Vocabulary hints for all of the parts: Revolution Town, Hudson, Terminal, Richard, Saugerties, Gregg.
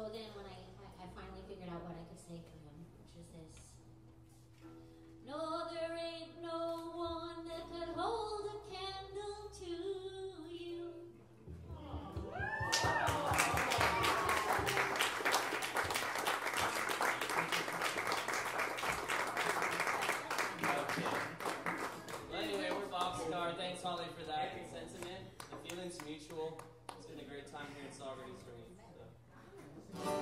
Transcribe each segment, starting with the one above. So then when I finally figured out what I could say to him, which is this. No, there ain't no one that could hold a candle to you. Okay. Well, anyway, we're Bob Star. Thanks, Holly, for that sentiment. The feeling's mutual. It's been a great time here at Saugerties for me. I've got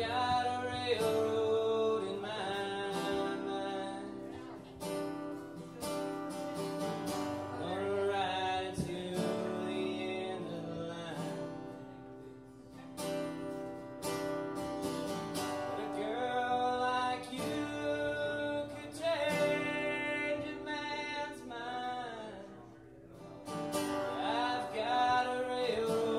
a railroad in my mind, gonna ride it to the end of the line. But a girl like you could change a man's mind. I've got a railroad.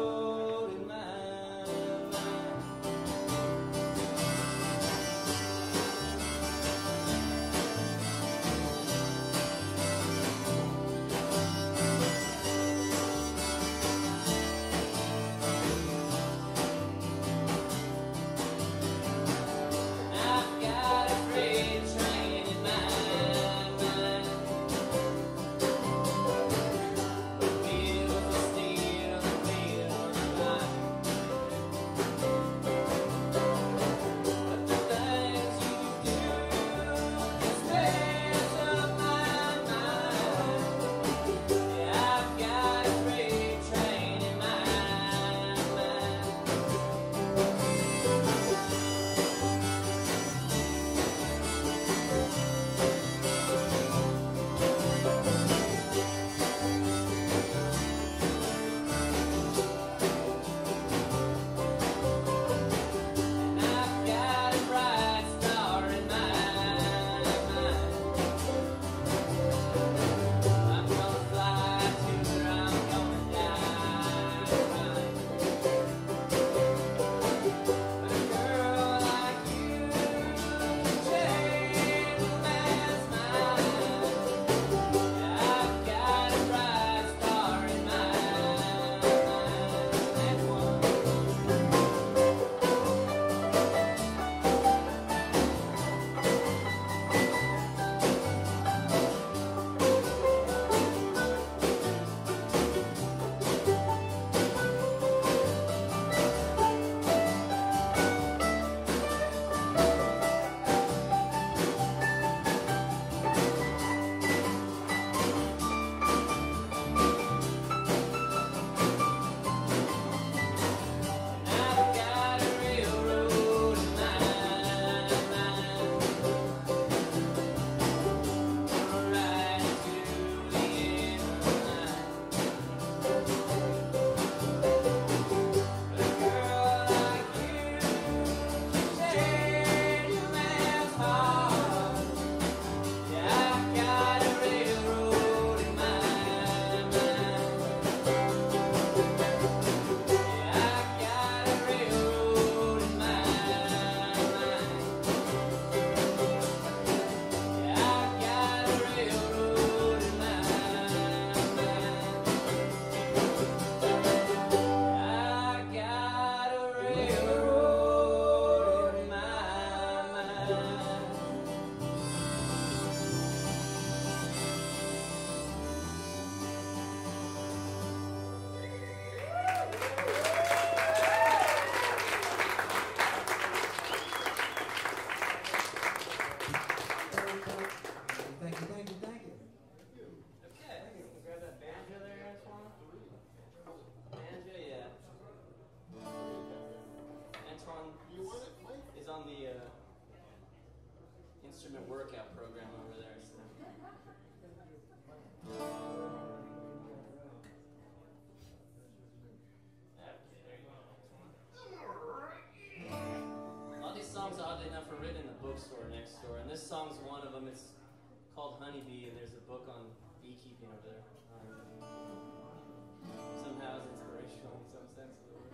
Is on the instrument workout program over there. So. Okay, there you go. All these songs, oddly enough, are written in the bookstore next door, and this song's one of them. It's called Honeybee, and there's a book on beekeeping over there. Somehow it's inspirational in some sense of the word.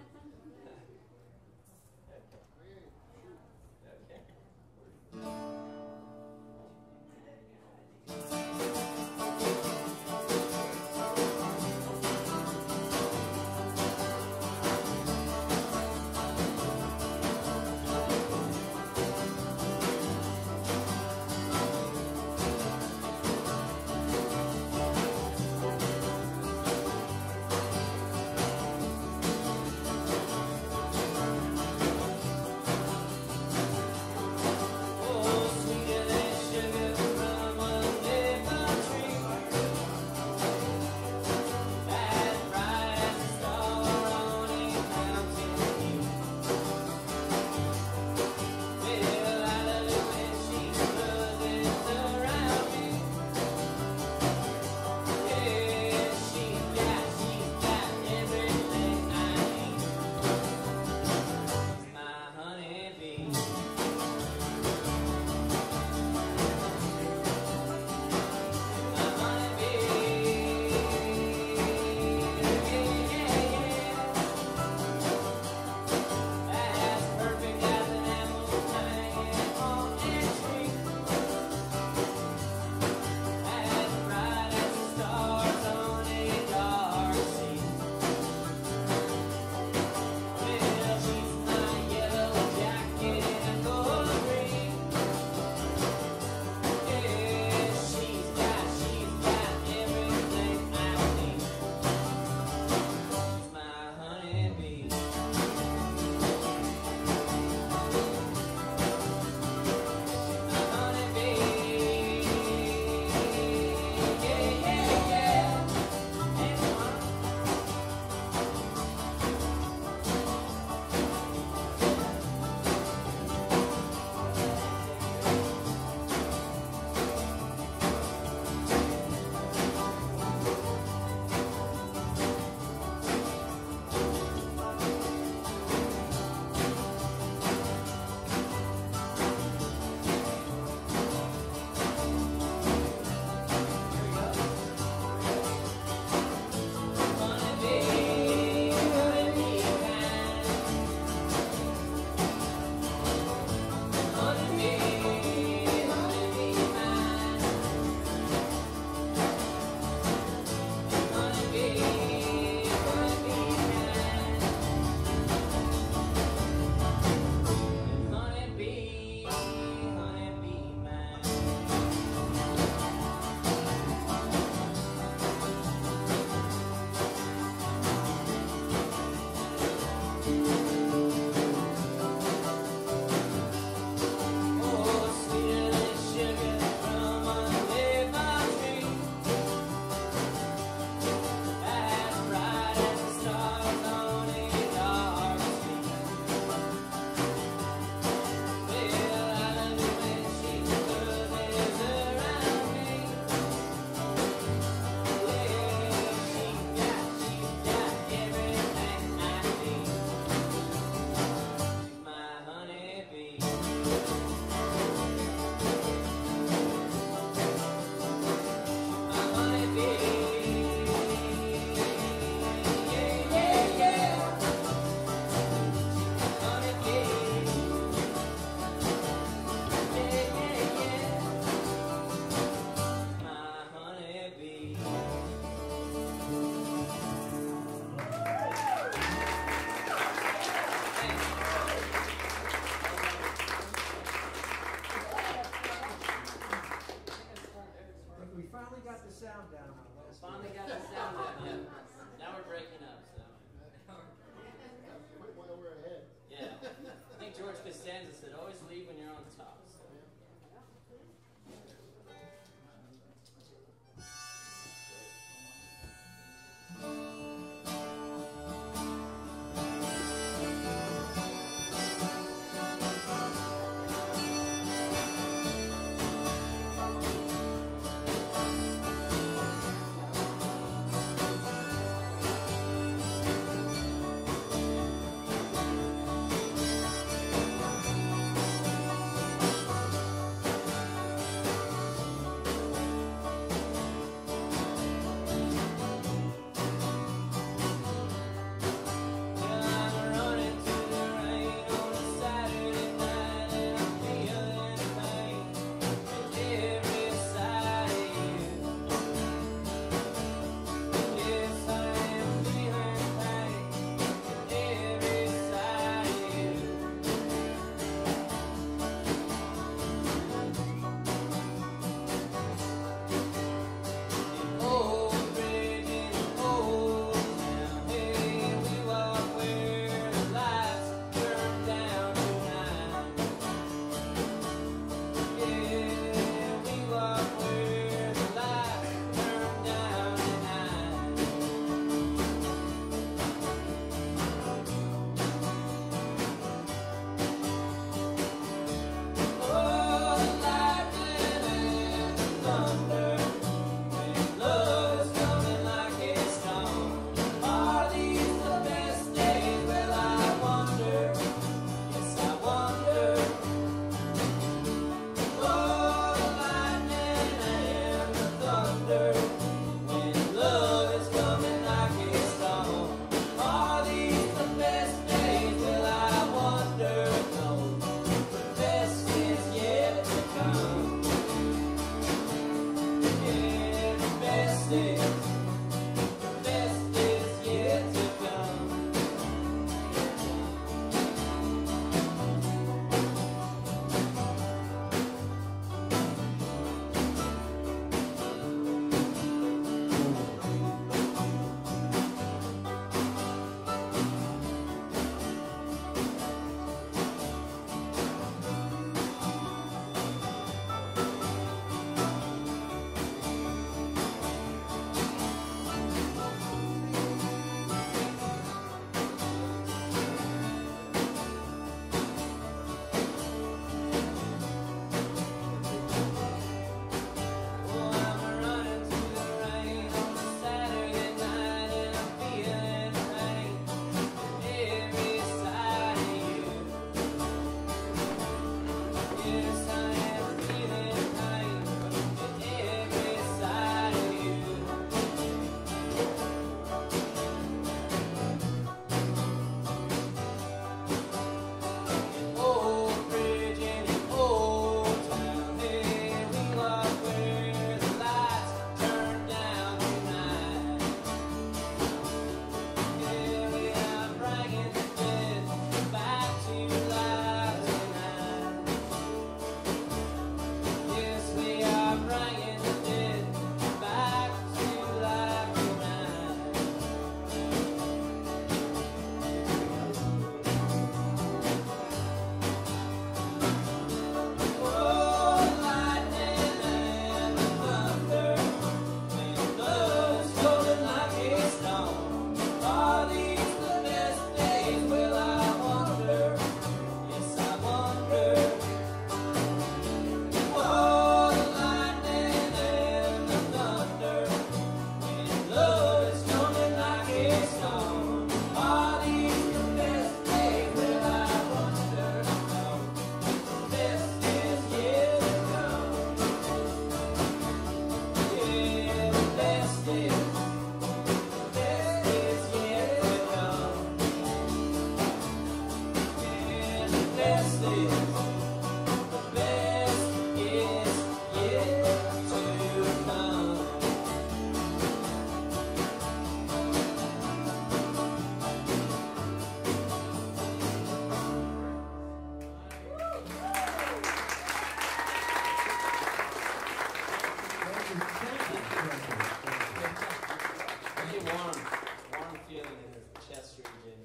in the chest region.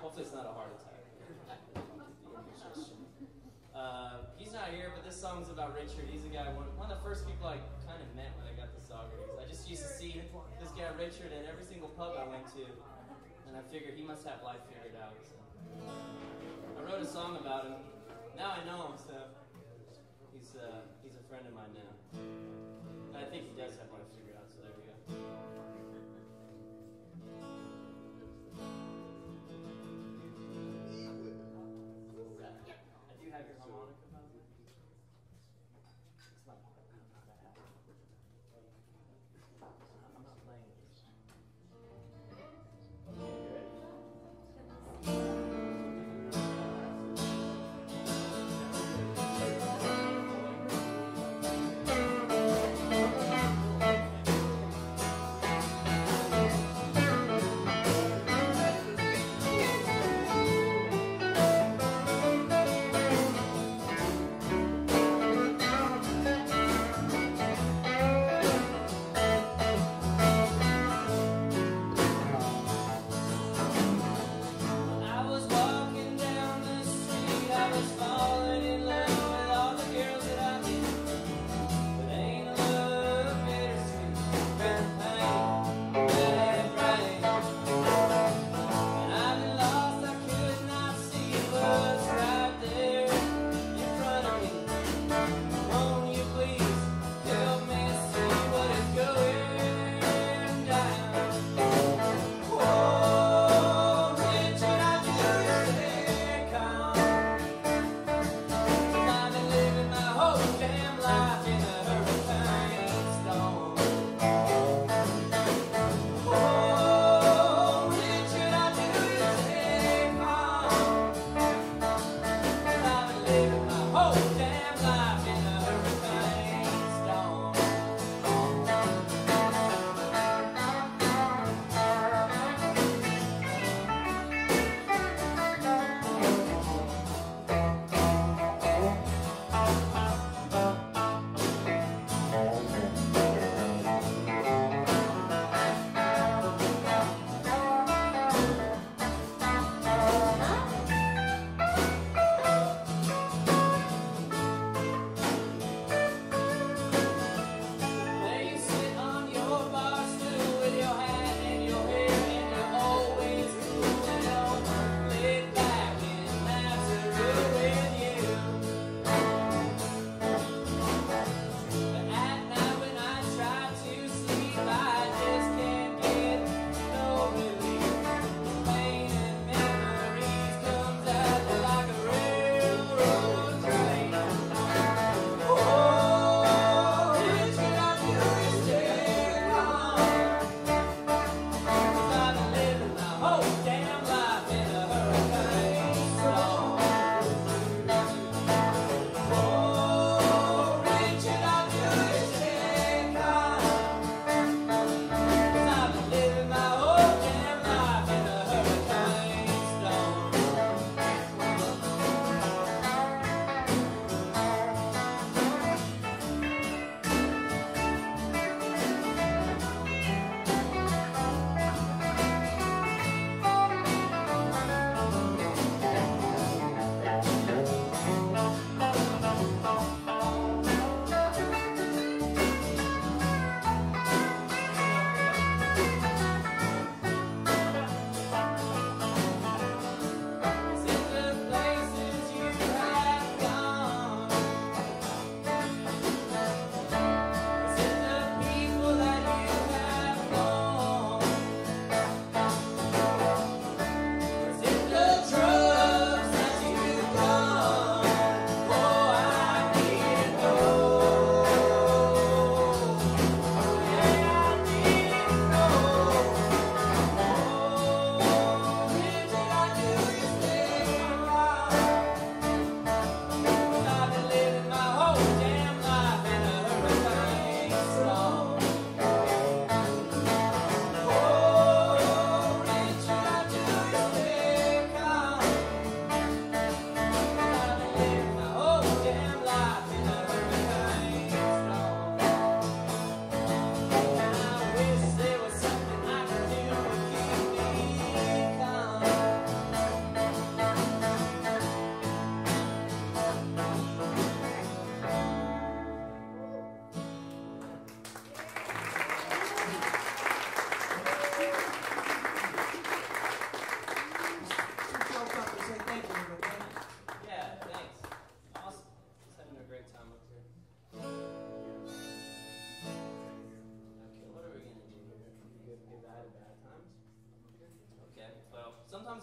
Hopefully it's not a heart attack. He's not here, but this song's about Richard. He's a guy, one of the first people I kind of met when I got to Saugerties. I just used to see this guy Richard in every single pub I went to, and I figured he must have life figured out. So. I wrote a song about him. Now I know him, so he's a friend of mine now. And I think he does have life figured out, so there we go. Have your harmonica about it? It's not bad. I'm not playing this.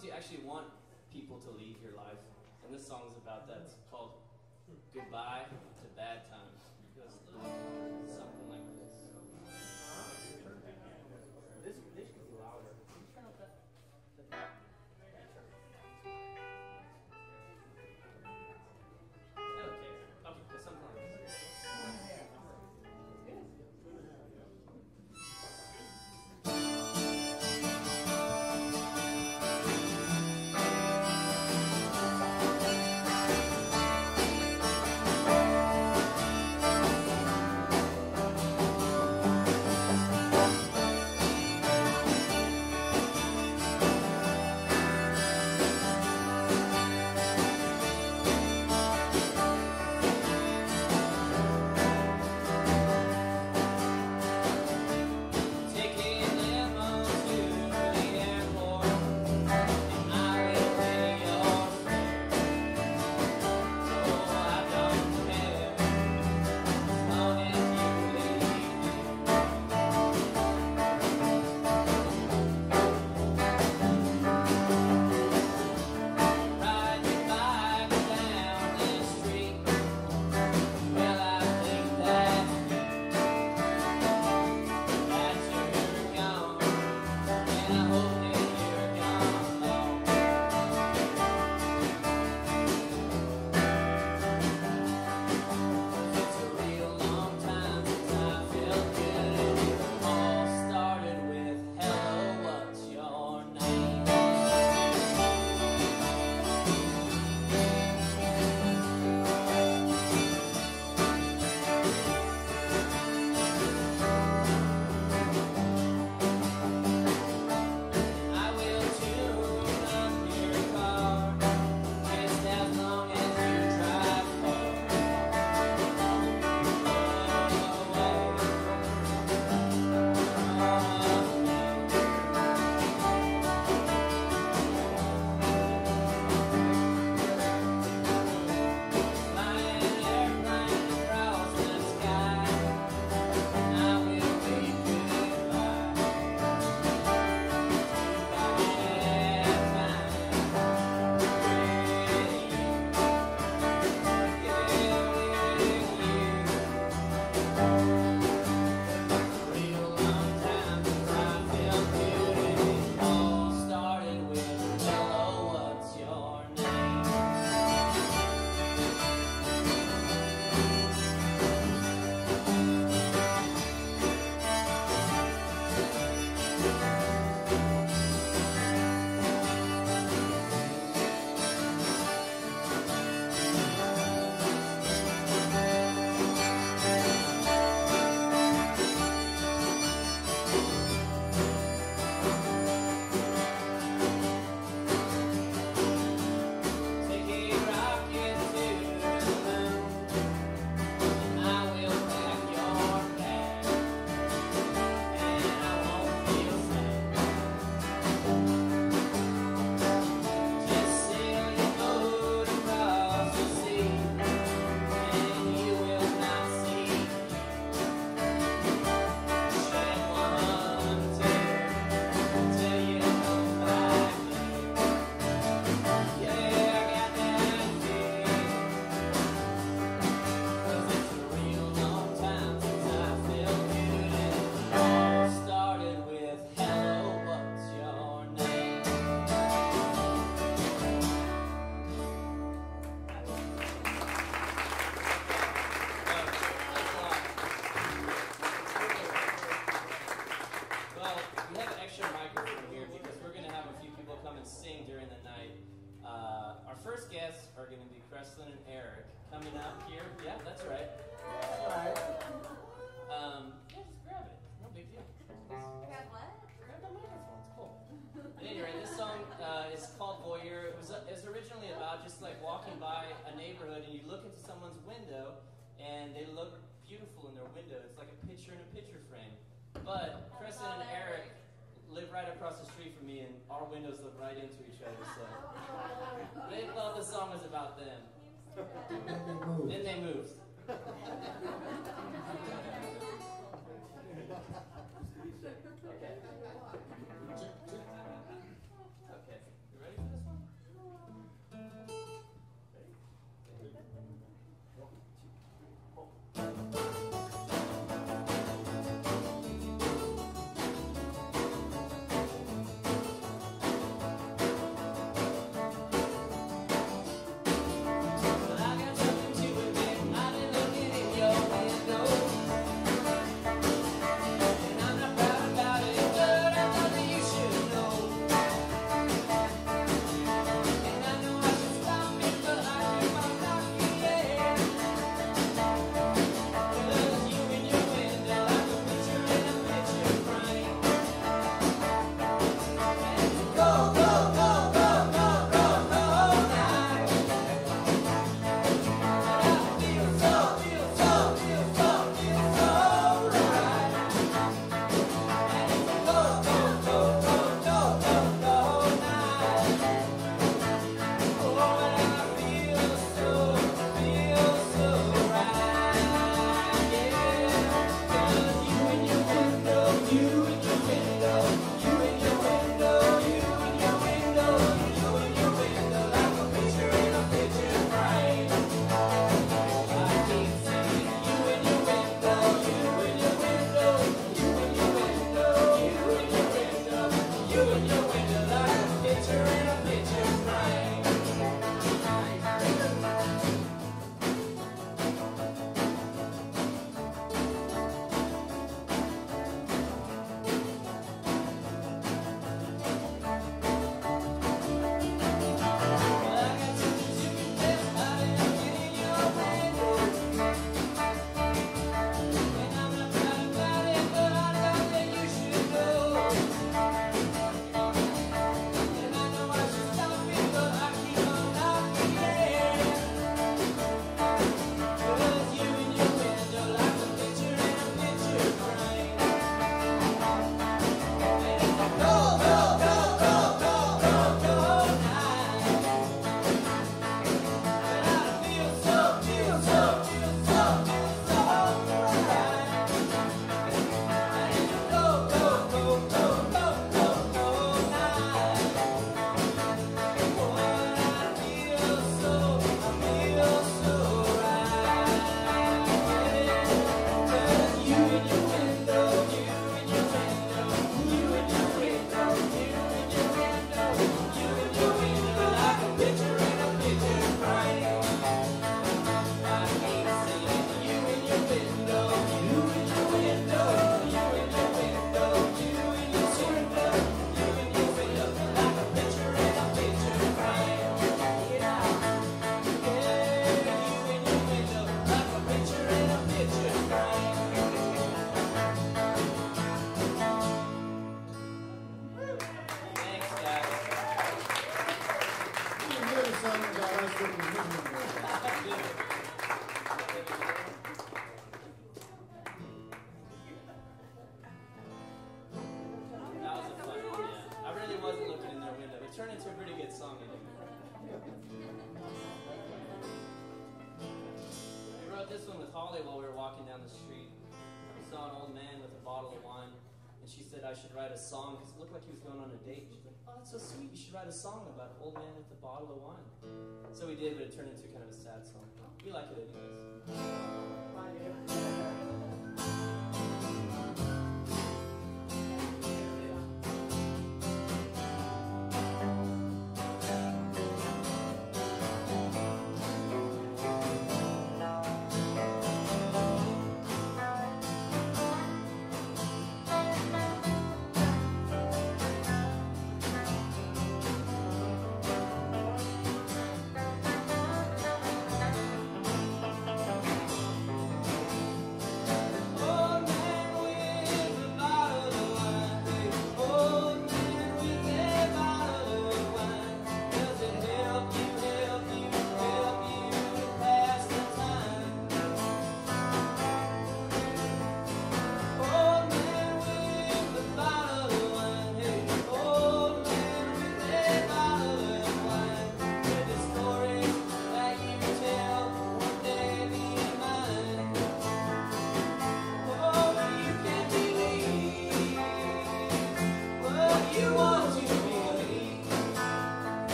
sometimes you actually want people to leave your life, and this song's about that. It's called Goodbye to Bad Times, because something like this. This could be louder. Turn up the okay, something like this. And they look beautiful in their window. It's like a picture in a picture frame. But Kristen and Eric live right across the street from me, and our windows look right into each other. So they thought the song was about them. Then they moved. Okay. Okay. You ready? I should write a song, because it looked like he was going on a date. She's like, oh, that's so sweet. You should write a song about an old man with a bottle of wine. So we did, but it turned into kind of a sad song. We like it anyways.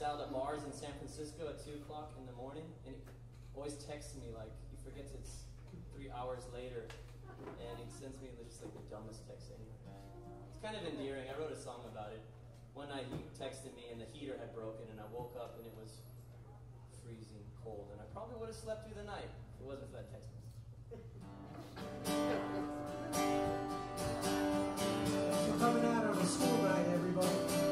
gets out at Mars in San Francisco at 2 o'clock in the morning, and he always texts me, like, he forgets it's 3 hours later, and he sends me just, like, the dumbest text anyway. It's kind of endearing. I wrote a song about it. One night he texted me, and the heater had broken, and I woke up, and it was freezing cold, and I probably would have slept through the night if it wasn't for that text message. We're coming out on a school night, everybody.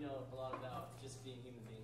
you know a lot about just being human beings.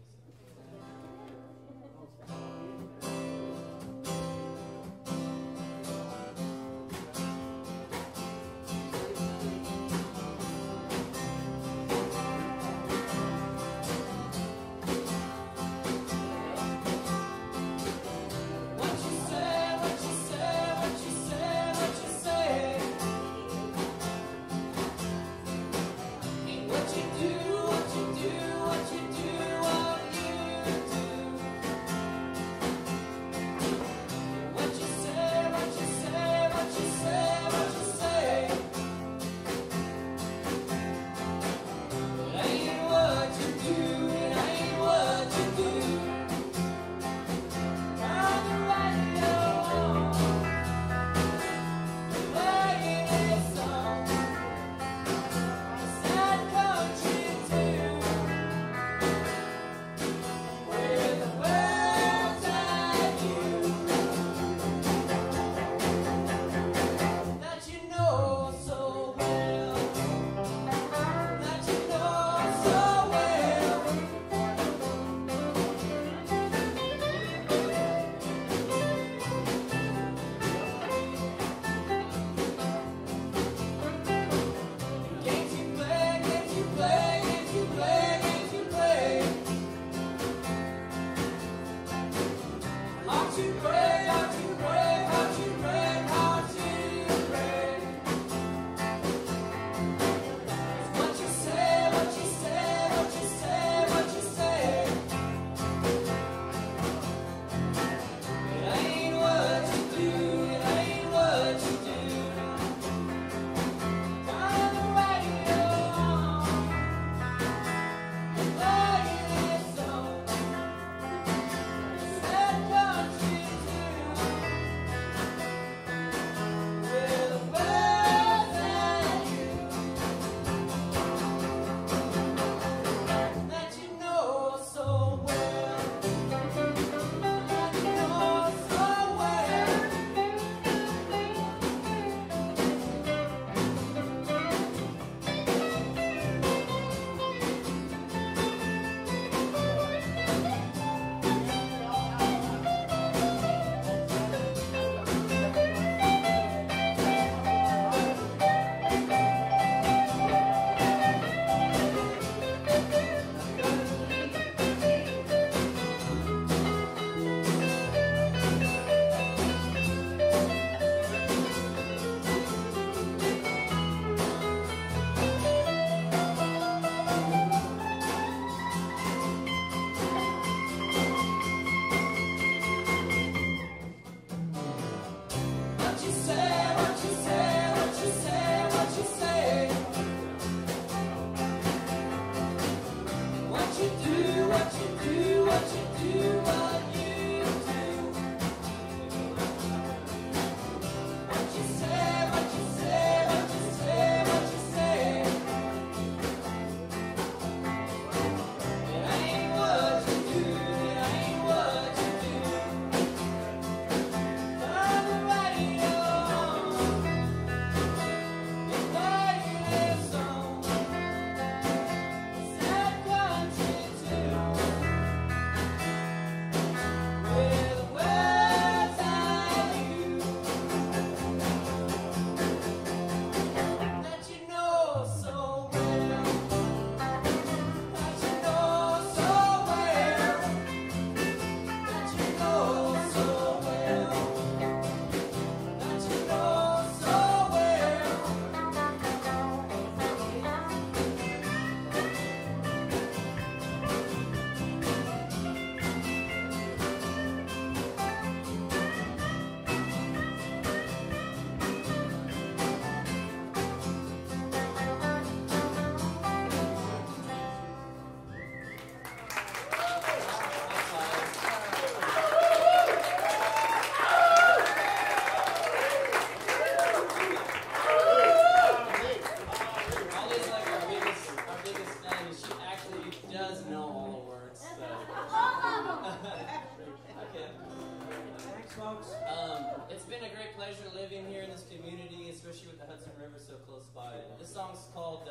Especially with the Hudson River so close by. This song's called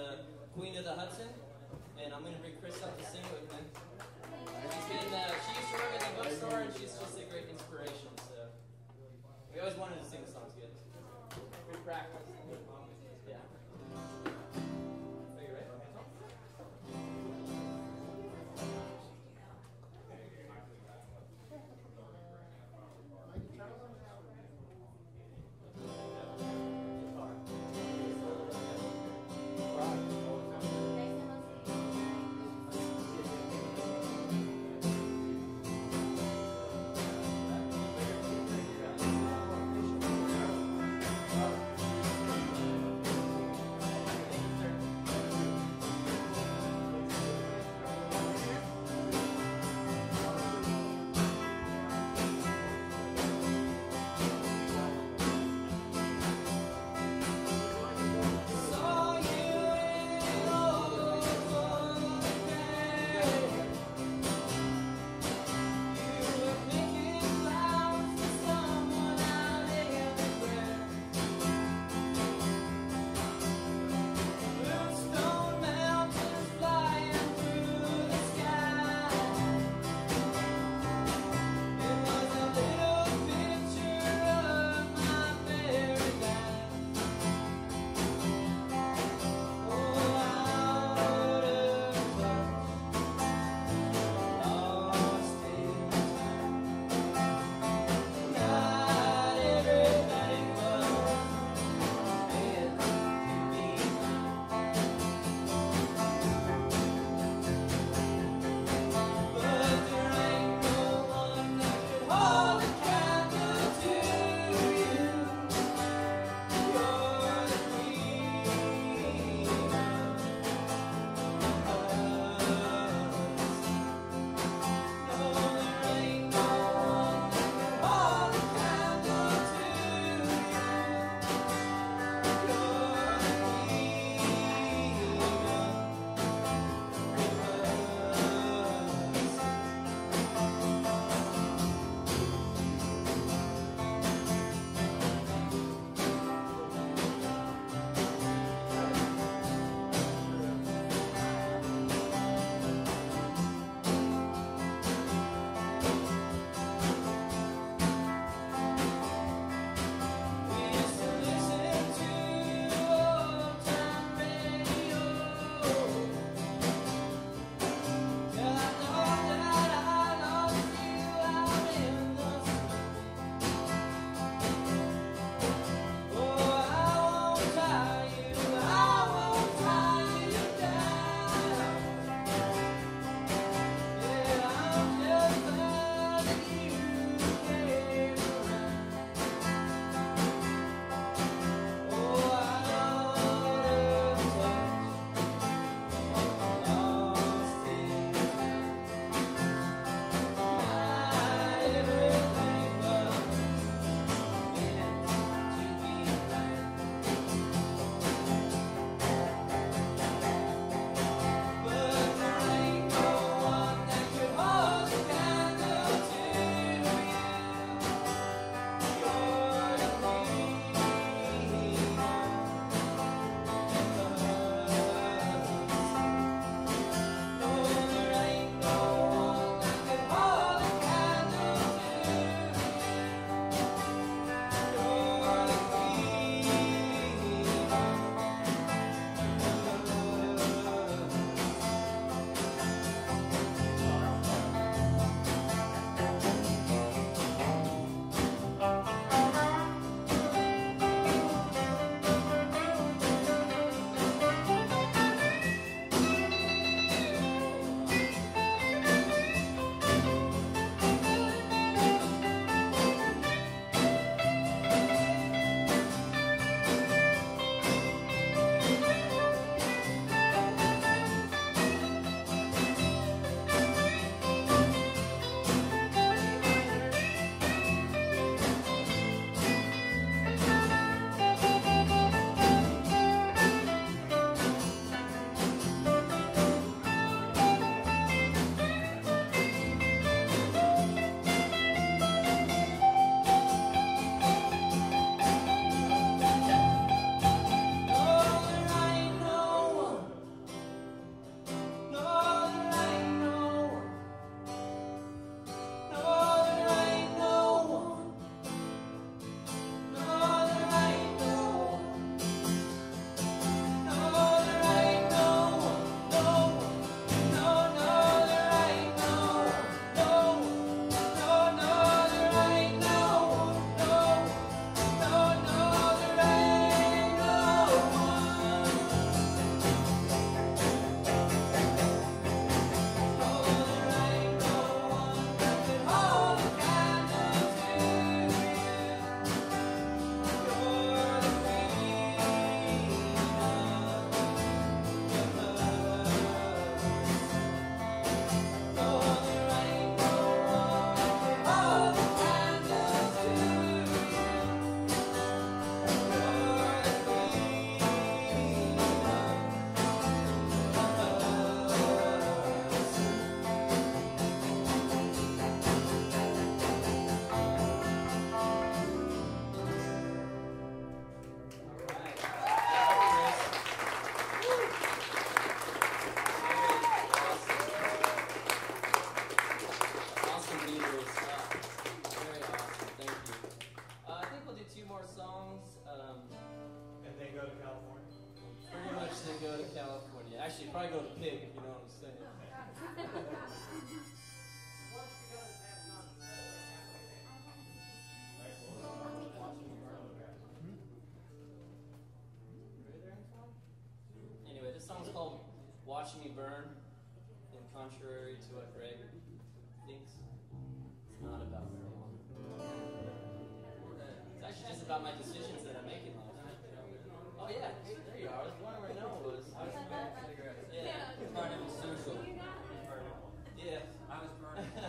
Queen of the Hudson. and I'm going to bring Chris up to sing with me. She used to work at the bookstore, and she's just a great inspiration, so we always wanted to sing songs good. We practice. Yeah. Are you ready? thick, if you know what I'm saying. Anyway, this song's called Watch Me Burn, and contrary to what Greg thinks, it's not about marijuana. It's actually just about my decisions that I'm making all the time. Oh yeah, there you are. I was wondering where Noah was. I was burning cigarettes. Yeah, burning social. Yeah, I was burning.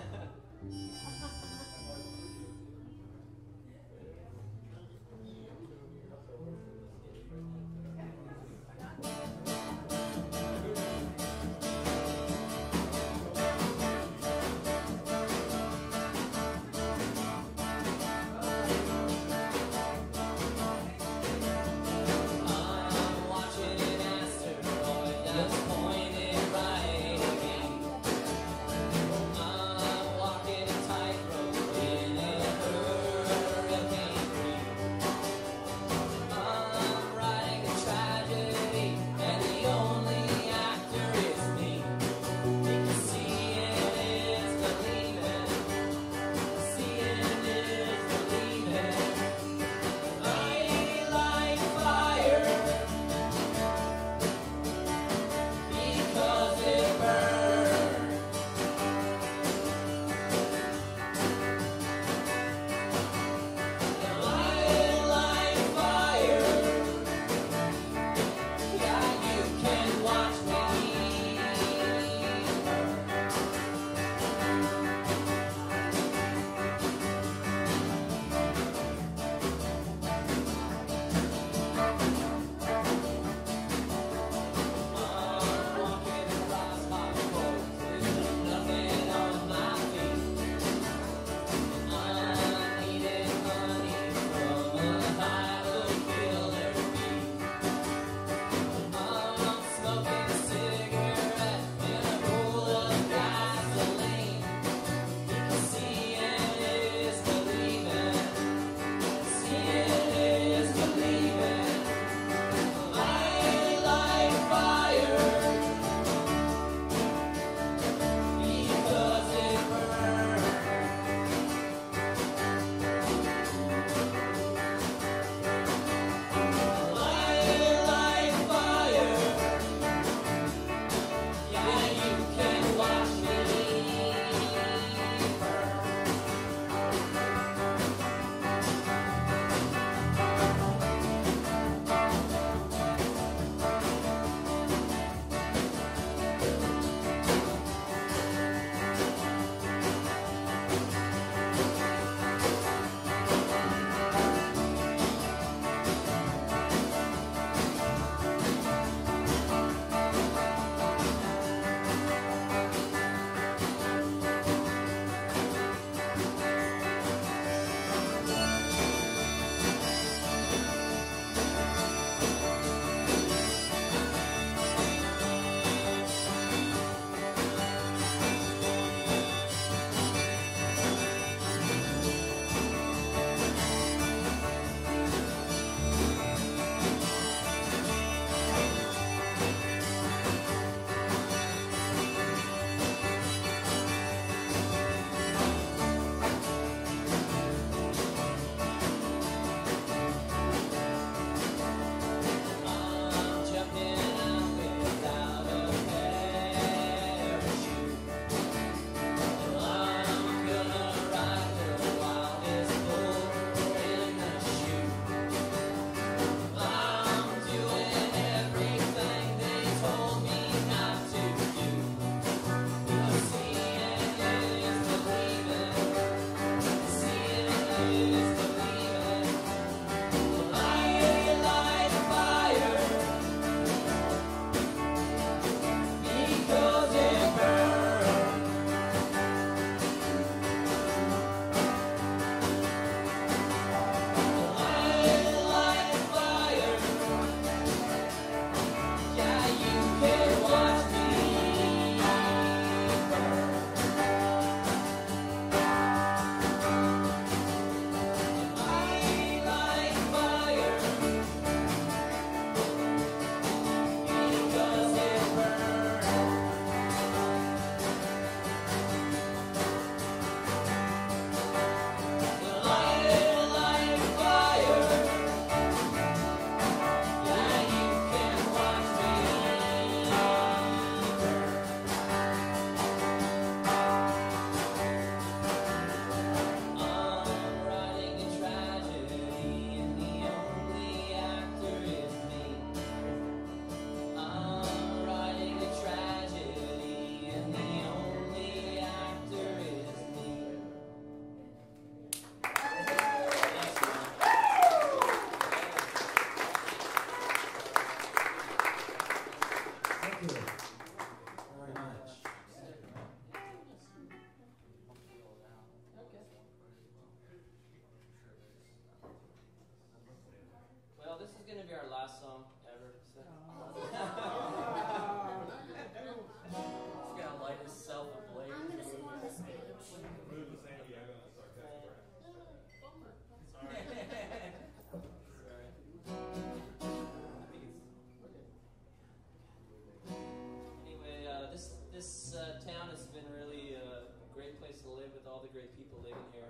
with all the great people living here.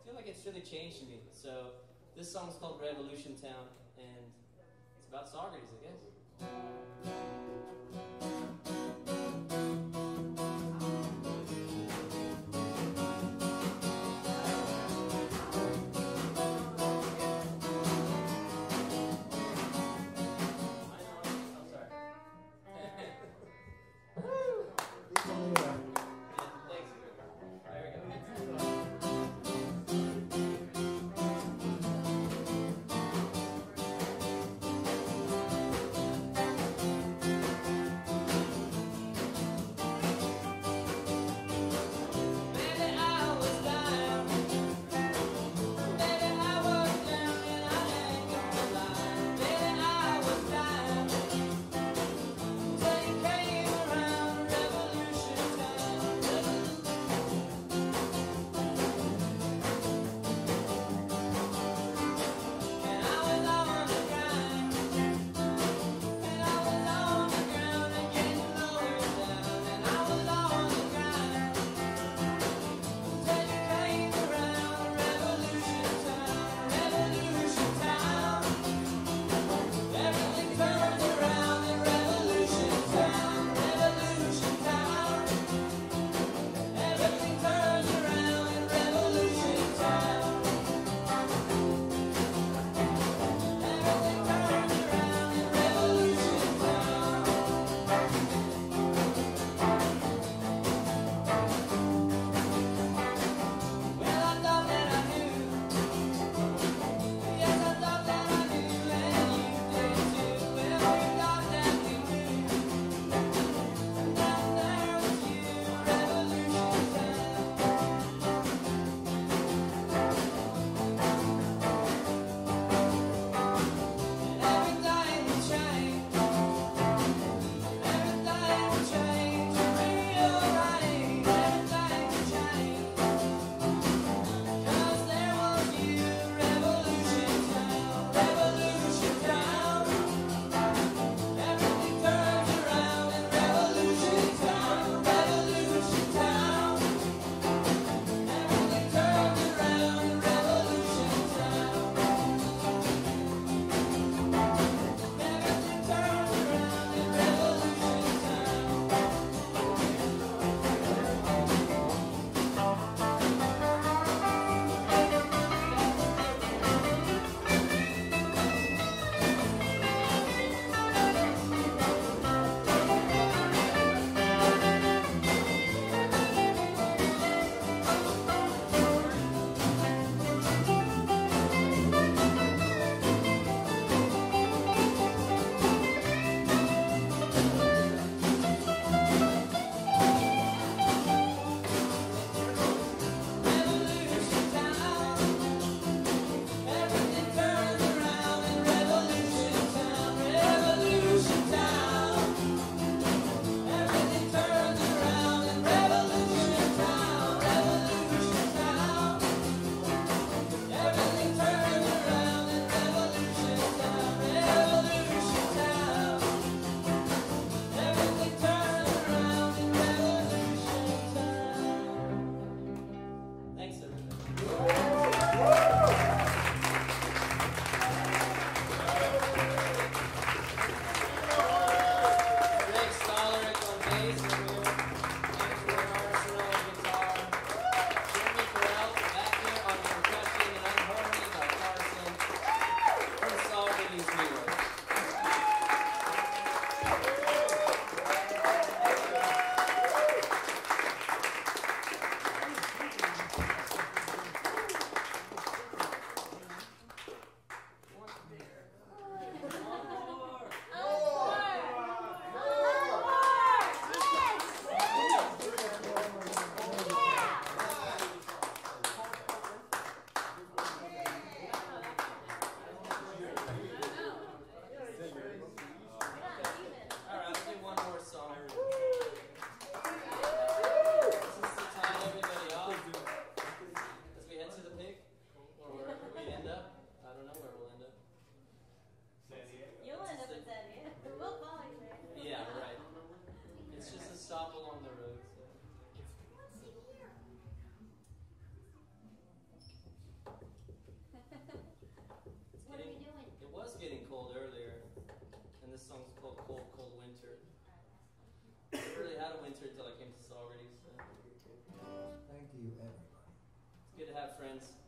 I feel like it's really changed me. So this song's called Revolution Town, and it's about Saugerties, I guess. this song's called Cold, Cold Winter. I never really had a winter until I came to Saugerties. So. Thank you, everybody. It's good to have friends.